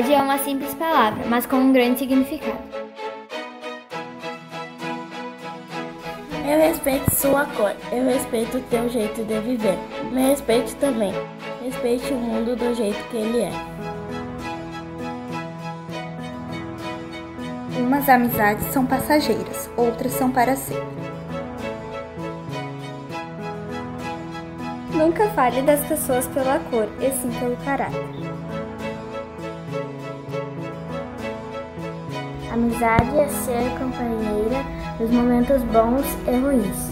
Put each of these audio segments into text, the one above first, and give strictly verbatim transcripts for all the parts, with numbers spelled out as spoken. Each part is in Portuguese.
verdade é uma simples palavra, mas com um grande significado. Eu respeito sua cor, eu respeito o teu jeito de viver, me respeite também, respeite o mundo do jeito que ele é. Umas amizades são passageiras, outras são para sempre. Nunca fale das pessoas pela cor, e sim pelo caráter. Amizade é ser companheira nos momentos bons e ruins.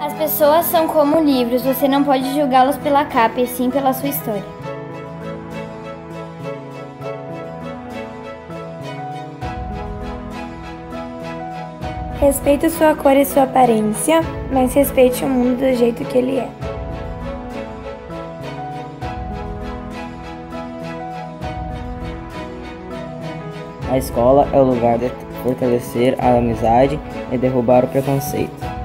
As pessoas são como livros, você não pode julgá-los pela capa, e sim pela sua história. Respeite sua cor e sua aparência, mas respeite o mundo do jeito que ele é. A escola é o lugar de fortalecer a amizade e derrubar o preconceito.